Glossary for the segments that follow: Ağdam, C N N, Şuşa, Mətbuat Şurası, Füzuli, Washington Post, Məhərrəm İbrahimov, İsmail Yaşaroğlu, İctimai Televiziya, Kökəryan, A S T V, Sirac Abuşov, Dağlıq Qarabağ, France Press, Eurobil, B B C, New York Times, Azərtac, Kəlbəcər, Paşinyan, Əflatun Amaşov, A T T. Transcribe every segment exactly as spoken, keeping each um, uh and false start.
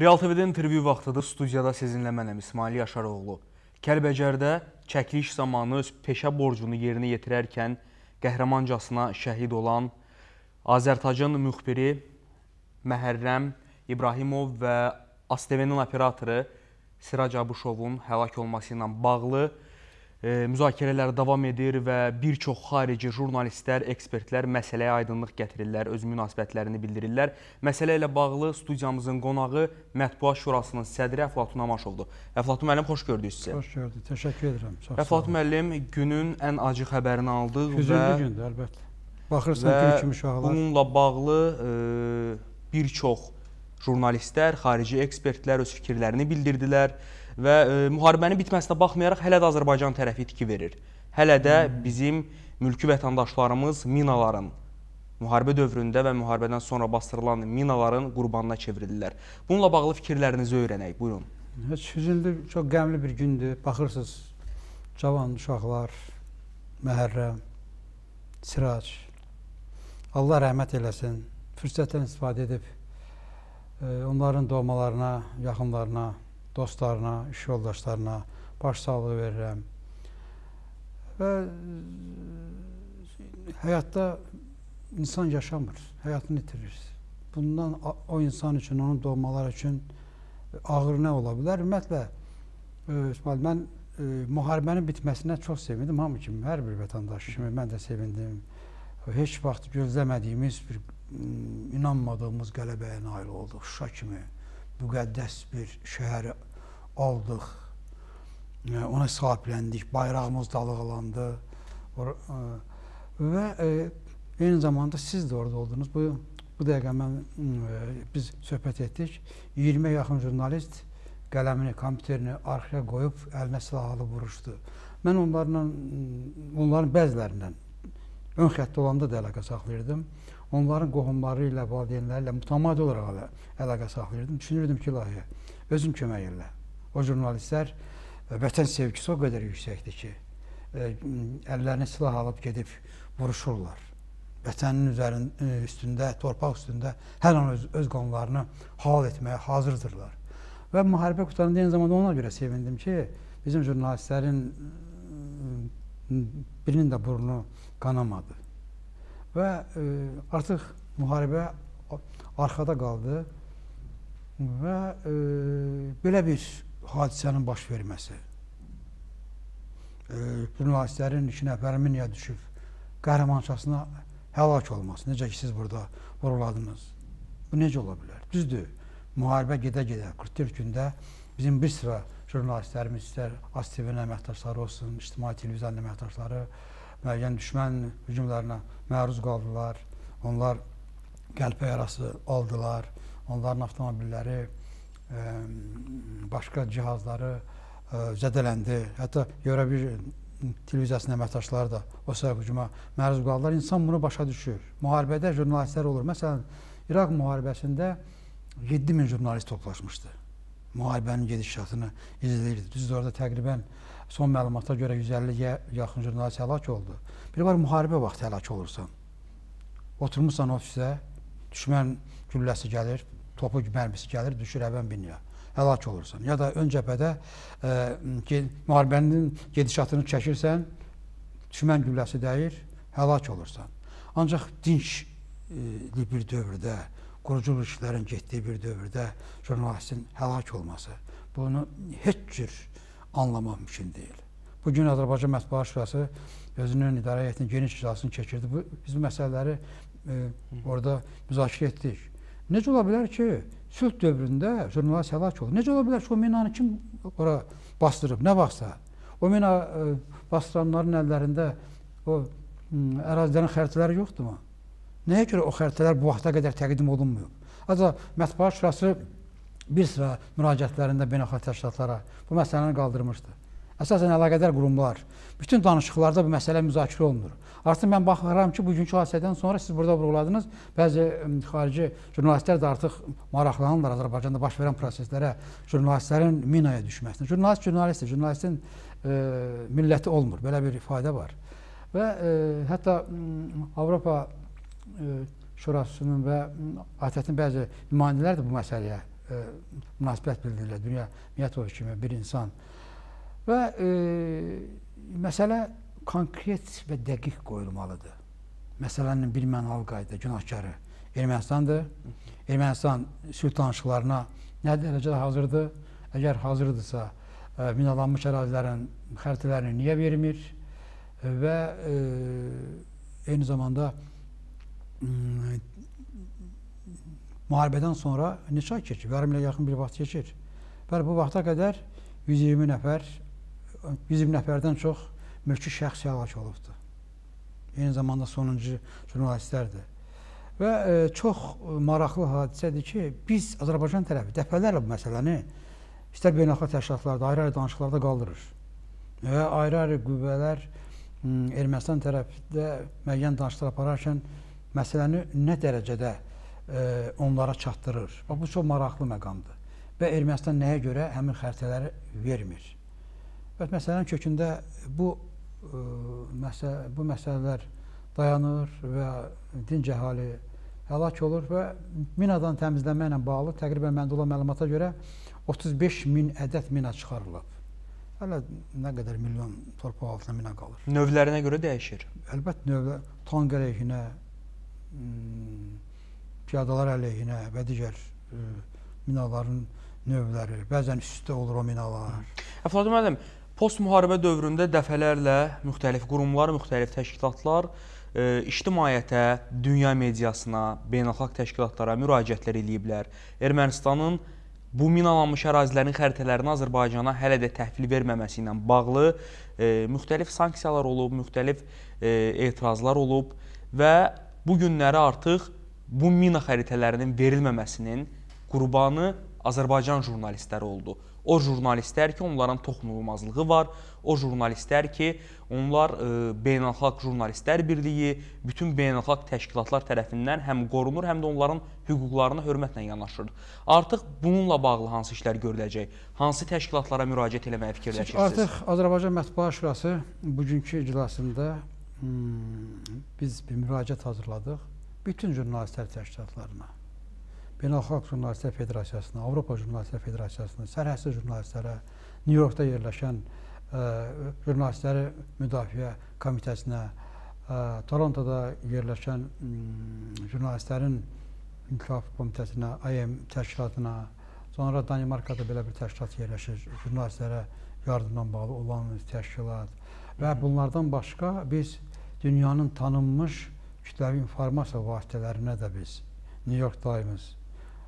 Real T V-də intervyu vaxtıdır. Studiyada sizinlə mənəm İsmail Yaşaroğlu. Kəlbəcərdə çəkiliş zamanı peşə borcunu yerinə yetirərkən qəhrəmancasına şəhid olan Azərtacın müxbiri Məhərrəm İbrahimov və A S T V-nin operatoru Sirac Abuşovun həlak olması ilə bağlı müzakirələr davam edir və bir çox xarici jurnalistlər, ekspertlər məsələyə aydınlıq gətirirlər, öz münasibətlərini bildirirlər. Məsələ ilə bağlı studiyamızın qonağı Mətbuat Şurasının sədri Əflatun Amaşovdur. Əflatun müəllim, xoş gördük sizə. Xoş gördük, təşəkkür edirəm. Əflatun müəllim, günün ən acı xəbərini aldıq və hüzünlü gündür, əlbəttə. Baxırsan ki, kimi uşaqlar. Bununla bağlı bir çox jurnalistlər, xarici ekspertlər öz fikirlərini bildirdilər. Və e, müharibənin bitməsinə baxmayaraq hələ də Azərbaycan tərəfi itki verir. Hələ də bizim mülki vətəndaşlarımız minaların, müharibə dövründə və müharibədən sonra bastırılan minaların qurbanına çevrilirlər. Bununla bağlı fikirlərinizi öyrənək, buyurun. Hüzünlü, çox qəmli bir gündür. Baxırsınız, cavan uşaqlar, Məhərrəm, Sirac, Allah rəhmət eləsin, fürsətdən istifadə edib e, onların doğmalarına, yaxınlarına, dostlarına, iş yoldaşlarına başsağlığı verirəm. Və həyatda insan yaşamır, həyatını itirir. Bundan o insan üçün, onun doğmaları üçün ağır nə ola bilər? Ümumiyyətlə, mən müharibənin bitməsinə çox sevindim. Hamı kimi, hər bir vətəndaş kimi mən də sevindim. Heç vaxt gözləmədiyimiz, bir, inanmadığımız qələbəyə nail olduq, Şuşa kimi. Müqəddəs bir şəhəri aldıq, ona sahibləndik, bayrağımız dalğalandı və eyni zamanda siz də orada oldunuz. Bu, bu dəqiqə mən, biz söhbət etdik, iyirmiyə yaxın jurnalist qələmini, kompüterini arxaya qoyub əlinə silahlı vuruşdu. Mən onlarla, onların bəzilərindən ön xəttdə olanda da əlaqə saxlayırdım. Onların qohumları ilə, valideynləri ilə mütəmadi olaraq əlaqə saxlayırdım. Düşünürdüm ki, ilahi, özüm kömək elə. O jurnalistlər vətən sevgisi o qədər yüksəkdir ki, əllərinə silah alıb gedib vuruşurlar. Vətənin üstündə, torpaq üstündə hər an öz, öz qanlarını hal etməyə hazırdırlar. Və müharibə qutarında eyni zamanda ona görə sevindim ki, bizim jurnalistlərin birinin də burnu qanamadı. Və e, artıq müharibə arxada qaldı və e, belə bir hadisənin baş verməsi, jurnalistlərin e, iki nəfərinin minaya düşüb qəhrəmançasına həlak olması, necə ki siz burada vuruladınız, bu necə ola bilər? Düzdür, müharibə gedə-gedə qırx dörd gündə bizim bir sıra jurnalistlərimiz, istər A S T V-nin əməkdaşları olsun, İctimai Televiziyanın əməkdaşları, müəyyən düşmən hücumlarına məruz qaldılar, onlar qəlpə yarası aldılar, onların avtomobilləri, başqa cihazları zədələndi. Hətta Eurobil televiziyasının əməkdaşları da o səbəb hücuma məruz qaldılar. İnsan bunu başa düşür. Müharibədə jurnalistlər olur. Məsələn, İraq müharibəsində yeddi min jurnalist toplaşmışdı. Müharibənin gedişatını izləyirdi. Düzdür, orada təqribən son məlumata görə yüz əlliyə yaxın jurnalist həlak oldu. Bir var, müharibə vaxtı həlak olursan, oturmuşsan ofisə, düşmən gülləsi gəlir, topu mərmisi gəlir, düşür əvvən binaya, həlak olursan. Ya da ön cəbhədə e, müharibənin gedişatını çəkirsən, düşmən gülləsi dəyir, həlak olursan. Ancaq dincli bir dövrdə, qurucu işlərin getdiyi bir dövrdə jurnalistin həlak olması, bunu heç cür anlamaq mümkün deyil. Bugün Azərbaycan Mətbuat Şurası özünün idarə heyətinin geniş iclasını keçirdi. Bu, biz bu məsələləri e, orada müzakirə etdik. Necə ola bilər ki, sülh dövründə jurnalist həlak olur? Necə ola bilər ki, o minanı kim ora bastırıb, nə vaxtsa? O mina e, bastıranların əllərində o ərazilərin xəritələri yoxdur mu? Nəyə görə o xəritələr bu vaxta qədər təqdim olunmuyub? Azərbaycan Mətbuat Şurası bir sıra müraciətlərində beynəlxalq təşkilatlara bu məsələni qaldırmışdı. Əsasən əlaqədar qurumlar, bütün danışıqlarda bu məsələ müzakirə olunur. Artıq mən baxıram ki, bugünkü hadisədən sonra siz burada vurğuladınız, bəzi xarici jurnalistlər də artıq maraqlanırlar Azərbaycanda baş verən proseslərə, jurnalistlərin minaya düşməsinə. Jurnalist jurnalistdir, jurnalistin e, milləti olmur, belə bir ifadə var. Və e, hətta Avropa e, Şurasının və A T T-in bəzi nümayəndələri də bu məsələyə münasibət bildirirlər, dünya Miyyətov kimi bir insan. Və e, məsələ konkret və dəqiq qoyulmalıdır. Məsələnin bir mənalı qayda, günahkarı Ermənistandır. Ermənistan sülh danışıqlarına nə dərəcədə hazırdır? Əgər hazırdırsa, e, minalanmış ərazilərin xəritələrini niyə vermir? E, və e, eyni zamanda e, müharibədən sonra neçə ay keçir? Bir ilə yaxın bir vaxt keçir. Bəli, bu vaxta qədər yüz iyirmi nəfərdən çox mülki şəxs həlak olubdur. Eyni zamanda sonuncu jurnalistlərdir. Və e, çox maraqlı hadisədir ki, biz Azərbaycan tərəfi dəfələrlə bu məsələni istər beynəlxalq təşkilatlarda, ayrı-ayrı danışıqlarda qaldırır. Və ayrı-ayrı qüvvələr Ermənistan tərəfdə müəyyən danışıqlar apararkən məsələni nə dərəcədə onlara çatdırır. Bu çox maraqlı məqamdır. Və Ermənistan nəyə görə həmin xəritələri vermir? Və məsələnin kökündə bu, məsələ, bu məsələlər dayanır və dinc əhali həlak olur və minadan təmizlənmə ilə bağlı təqribən məndə olan məlumata görə otuz beş min ədəd mina çıxarılıb. Hələ nə qədər milyon torpaq altında mina qalır. Növlərinə görə dəyişir? Əlbət növlə, tank əleyhinə, piyadalar əleyhinə və digər e, minaların növləri, bəzən üstdə olur o minalar. Əflatun müəllim, post-müharibə dövründə dəfələrlə müxtəlif qurumlar, müxtəlif təşkilatlar e, ictimaiyyətə, dünya mediasına, beynəlxalq təşkilatlara müraciətlər eləyiblər. Ermənistanın bu minalanmış ərazilərin xəritələrini Azərbaycana hələ də təhvil verməməsi ilə bağlı e, müxtəlif sanksiyalar olub, müxtəlif e, etirazlar olub və bu günləri artıq bu mina xəritələrinin verilməməsinin qurbanı Azərbaycan jurnalistləri oldu. O jurnalistlər ki, onların toxunulmazlığı var, o jurnalistlər ki, onlar e, Beynəlxalq Jurnalistlər Birliyi, bütün beynəlxalq təşkilatlar tərəfindən həm qorunur, həm də onların hüquqlarına hörmətlə yanaşır. Artıq bununla bağlı hansı işlər görüləcək? Hansı təşkilatlara müraciət eləməyə fikirləşirsiniz? Artıq Azərbaycan Mətbuat Şurası bugünkü iclasında hmm, biz bir müraciət hazırladıq. Bütün jurnalistlər təşkilatlarına, Beynəlxalq Jurnalistlər Federasiyasına, Avropa Jurnalistlər Federasiyasına, Sərhəsli Jurnalistlərə, New Yorkda yerləşən e, Jurnalistləri Müdafiye Komitesinə, e, Torontoda yerləşən m, Jurnalistlərin İnkılaf Komitesinə, A Y M təşkilatına, sonra Danimarkada belə bir təşkilat yerləşir, jurnalistlərə yardımla bağlı olan təşkilat. Və bunlardan başqa biz dünyanın tanınmış kütləvi informasiya vasitələrinə də biz, New York Times,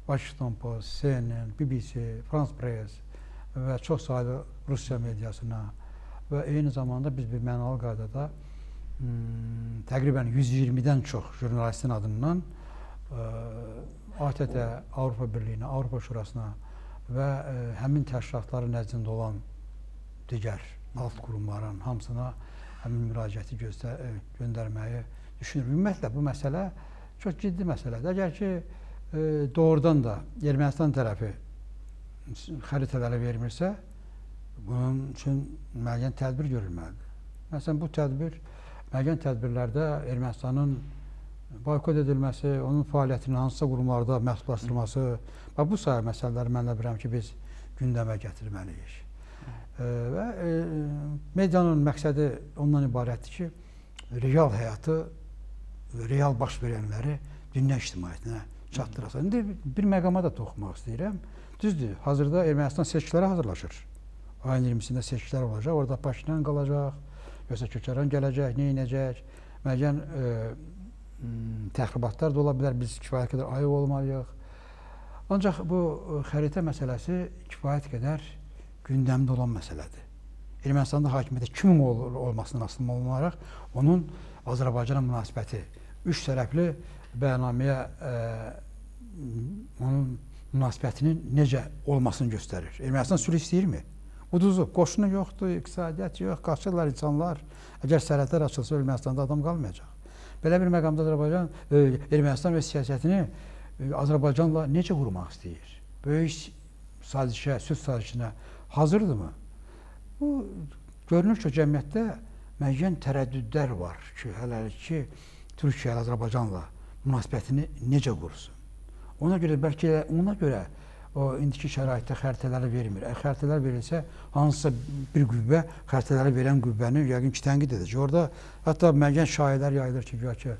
Washington Post, C N N, B B C, France Press və çox sayılı Rusiya mediasına və eyni zamanda biz bir mənalı qaydada təqribən yüz iyirmidən çox jurnalistin adından A T T, Avropa Birliyinə, Avropa Şurasına və həmin təşkilatları nəzdində olan digər alt qurumların hamısına həmin müraciəti göndərməyi düşünürüm. Ümumiyyətlə, bu məsələ çox ciddi məsələdir. Əgər ki, e, doğrudan da Ermənistan tərəfi xəritələrə vermirsə, bunun üçün müəyyən tədbir görülməlidir. Məsələn, bu tədbir, müəyyən tədbirlərdə Ermənistanın boykot edilməsi, onun fəaliyyətinin hansısa qurumlarda məhdudlaşdırılması və bu sayı məsələləri mən də bilirəm ki, biz gündəmə gətirməliyik. E, və e, medianın məqsədi ondan ibarətdir ki, real həyatı real baş verənləri dünya ictimaiyyətinə çatdırasa. İndi bir məqama da toxunmaq istəyirəm. Düzdür, hazırda Ermənistan seçkilərə hazırlaşır. Ayın iyirmisində seçkilər olacaq, orada Paşinyan qalacaq, yoxsa Kökəryan gələcək, neynəcək, müəyyən e, təxribatlar da ola bilər, biz kifayət qədər ayıq olmalıyıq. Ancaq bu xəritə məsələsi kifayət qədər gündəmdə olan məsələdir. Ermənistanda hakimiyyətə kimin ol olmasından asılı olunaraq, onun Azərbaycana münasibəti, üç tərəfli bəyannaməyə e, onun münasibətinin necə olmasını göstərir. Ermənistan sülh istəyirmi? Uduzub, qoşunu yoxdur, iqtisadiyyat yox, qaçırlar insanlar. Əgər sərhədlər açılsa, Ermənistanda adam qalmayacaq. Belə bir məqamda Azərbaycan, e, Ermənistan və siyasətini e, Azərbaycanla necə qurmaq istəyir? Böyük sazişə, sülh sazişinə hazırdırmı? Bu, görünür ki, cəmiyyətdə müəyyən tərəddüdlər var ki, hələ ki, Türkiyə Azərbaycanla münasibətini necə qursun? Ona görə, bəlkə ona görə o indiki şəraitdə xəritələri vermir. Ə, xəritələr verilsə, hansısa bir qüvvə xəritələri verən qüvvəni yəqin ki, tənqid edəcək. Orada hətta müəyyən şahidlər yayılır ki, güya ki,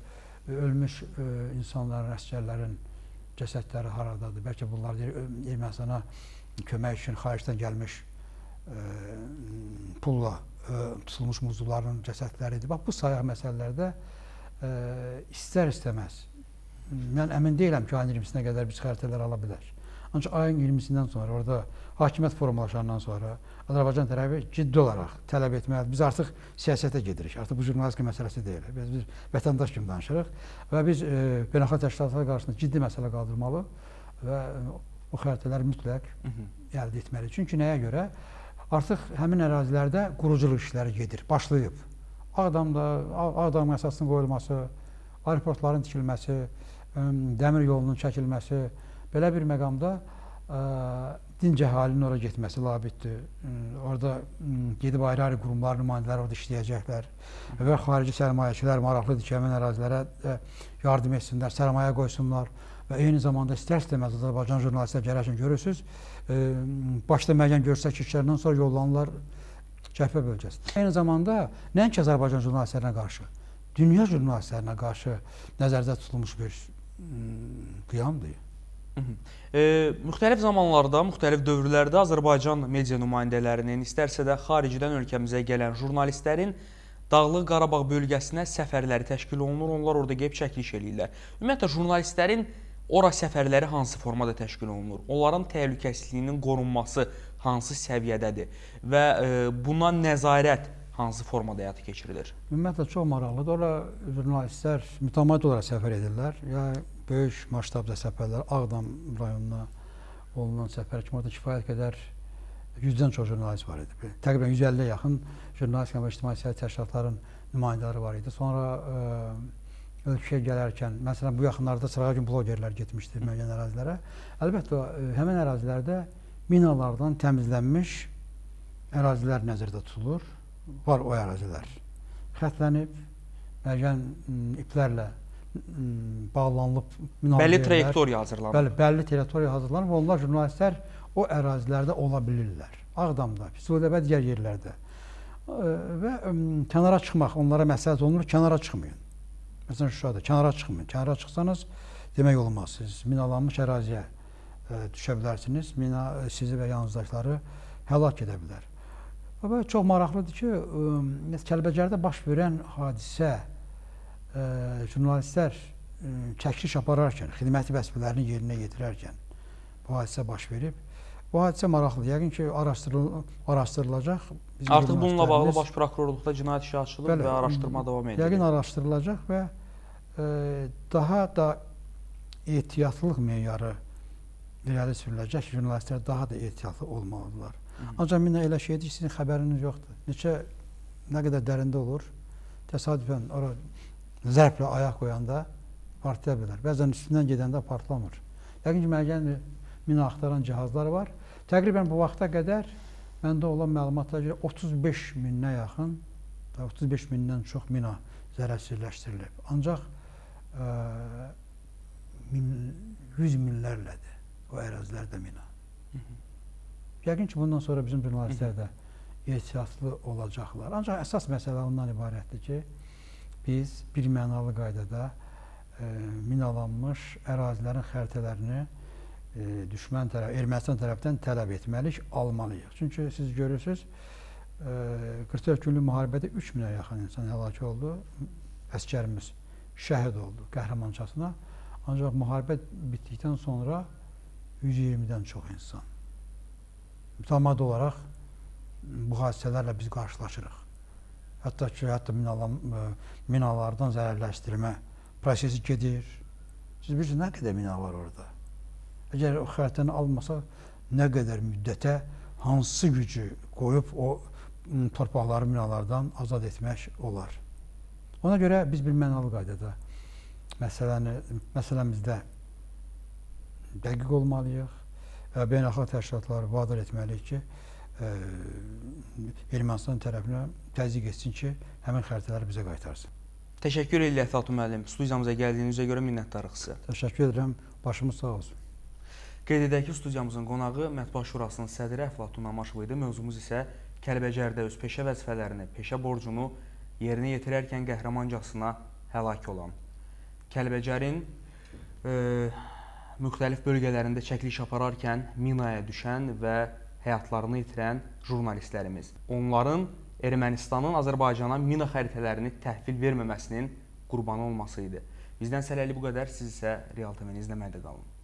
ölmüş ə, insanların, əsgərlərin cəsədləri haradadır. Bəlkə bunlar Ermənistana kömək üçün xaricdən gəlmiş ə, pulla ə, tutulmuş muzluların cəsədləridir. Bax, bu sayaq məsələlərdə istər-istəməz. Mən əmin deyiləm ki, ayın iyirmisinə qədər biz xəritələr ala bilərik. Ancaq ayın iyirmisindən sonra, orada hakimiyyət formalaşandan sonra Azərbaycan tərəfi ciddi olaraq tələb etməlidir. Biz artıq siyasətə gedirik, artıq bu jurnalistika məsələsi deyil. Biz, biz vətəndaş kimi danışırıq və biz e, beynəlxalq təşkilatlar qarşısında ciddi məsələ qaldırmalı və e, o xəritələr mütləq əldə etməli. Çünki nəyə görə? Artıq həmin ərazilərdə quruculuq işləri gedir, başlayıb. Ağdamda, Ağdamın əsasının qoyulması, aeroportların tikilməsi, dəmir yolunun çəkilməsi, belə bir məqamda dinc əhalinin oraya getməsi labiddir. Orada gedib ayrı-ayrı qurumlar, nümayəndələr orada işləyəcəklər və xarici sərmayəçilər maraqlıdır ki, həmin ərazilərə yardım etsinlər, sərmayə qoysunlar və eyni zamanda istər-istəməz Azərbaycan jurnalistlər gələşən görürsünüz. Başda müəyyən görsək işlərindən sonra yollanırlar cəbhə bölgəsinə. Eyni zamanda nəinki Azərbaycan jurnalistlərinə qarşı, dünya jurnalistlərinə qarşı nəzərdə tutulmuş bir qiyamdır. E, müxtəlif zamanlarda, müxtəlif dövrlərdə Azərbaycan media nümayəndələrinin, istərsə də xaricdən ölkəmizə gələn jurnalistlərin Dağlıq Qarabağ bölgəsinə səfərləri təşkil olunur, onlar orada gəlib çəkiliş eləyirlər. Ümumiyyətlə, jurnalistlərin ora səfərləri hansı formada təşkil olunur? Onların təhlükəsizliyinin qorunması hansı səviyyədədir? Və e, buna nəzarət hansı formada həyata keçirilir? Ümumiyyətlə, çox maraqlıdır. Ora jurnalistlər mütəmadi olaraq səfər edirlər. Yəni, böyük masştabda səfərlər, Ağdam rayonuna olunan səfər kimi orada kifayət qədər yüzdən çox jurnalist var idi. Təqribən yüz əlliyə yaxın jurnalistika və ictimai təşkilatların nümayəndələri var idi. Sonra ə, ölkəyə gələrkən, məsələn, bu yaxınlarda sırağa gün blogerlər getmişdi müəyyən ərazilərə. Əlbəttə, ə, həmin ərazilərdə minalardan təmizlənmiş ərazilər nəzərdə tutulur. Var o ərazilər. Xətlənib, müəyyən iplərlə bağlanılıb, bəlli trayektoriya hazırlanır. Bəli, bəlli trayektoriya hazırlanır və onlar jurnalistlər o ərazilərdə ola bilirlər. Ağdamda, Füzulidə və digər yerlərdə. Və kənara çıxmaq, onlara məsləhət olunur, kənara çıxmayın. Məsələn, Şuşada, kənara çıxmayın. Kənara çıxsanız, demək olmaz, siz minalanmış əraziyə düşə bilərsiniz. Mina sizi və yanınızdakiları həlak edə bilər. Və çox maraqlıdır ki, Kəlbəcərdə baş verən hadisə Ee, jurnalistlər e, çəkiliş apararkən, xidməti vəzifələrini yerinə yetirərkən bu hadisə baş verib. Bu hadisə maraqlıdır. Yəqin ki, araşdırıl araşdırılacaq. Bizim artıq bununla bağlı baş prokurorluqda cinayət işi açılıb və araşdırma davam edilir. Yəqin araşdırılacaq və e, daha da ehtiyatlılıq meyarı irəli sürüləcək. Jurnalistlər daha da ehtiyatlı olmalıdırlar. Hı. Ancaq minə elə şeydir ki, sizin xəbəriniz yoxdur. Neçə, nə qədər dərində olur, təsadüfən ara zərblə ayaq qoyanda partlaya bilər. Bəzən üstündən gedəndə partlamır. Yəqin ki, müəyyən mina axtaran cihazlar var. Təqribən bu vaxta qədər məndə olan məlumatlara görə otuz beş minə yaxın, otuz beş mindən çox mina zərərsizləşdirilib. Ancaq ə, yüz minlərlədir o ərazilərdə mina. Hı -hı. Yəqin ki, bundan sonra bizim jurnalistlər də ehtiyatlı olacaqlar. Ancaq əsas məsələ ondan ibarətdir ki, biz bir mənalı qaydada e, minalanmış ərazilərin xəritələrini e, düşmən tərəf, Ermənistan tərəfdən tələb etməliyik, almalıyıq. Çünki siz görürsünüz, e, qırx dörd günlük müharibədə üç minə yaxın insan həlak oldu, əskərimiz şəhid oldu qəhrəmancasına. Ancaq müharibə bitdikdən sonra yüz iyirmidən çox insan. Mütəmadi olaraq bu hadisələrlə biz qarşılaşırıq. Hətta ki, hətta minalardan zərərləşdirmə prosesi gedir. Siz bilirsiniz, nə qədər mina var orada? Əgər o xəritəni almasa, nə qədər müddətə hansı gücü qoyub o torpaqları minalardan azad etmək olar? Ona görə biz bir mənalı qaydada məsələni, məsələmizdə dəqiq olmalıyıq. Beynəlxalq təşkilatları vadar etməliyik ki, Ə, Ermənistan tərəfinə təzyiq etsin ki, həmin xəritələri bizə qaytarsın. Təşəkkür edirəm Əflatun müəllim. Studiyamıza gəldiyinizə görə minnətdarıq sizə. Təşəkkür edirəm. Başımız sağ olsun. Qeyd edək ki, studiyamızın qonağı Mətbuat Şurasının sədri Əflatun Amaşov idi. Mövzumuz isə Kəlbəcərdə öz peşə vəzifələrini, peşə borcunu yerinə yetirərkən qəhrəmancasına həlak olan, Kəlbəcərin e, müxtəlif bölgələrində çəkiliş apararkən minaya düşən və həyatlarını itirən jurnalistlərimiz. Onların Ermənistanın Azərbaycana mina xəritələrini təhvil verməməsinin qurbanı olması idi. Bizdən sələli bu qədər, siz isə Real T V-ni izləməkdə qalın.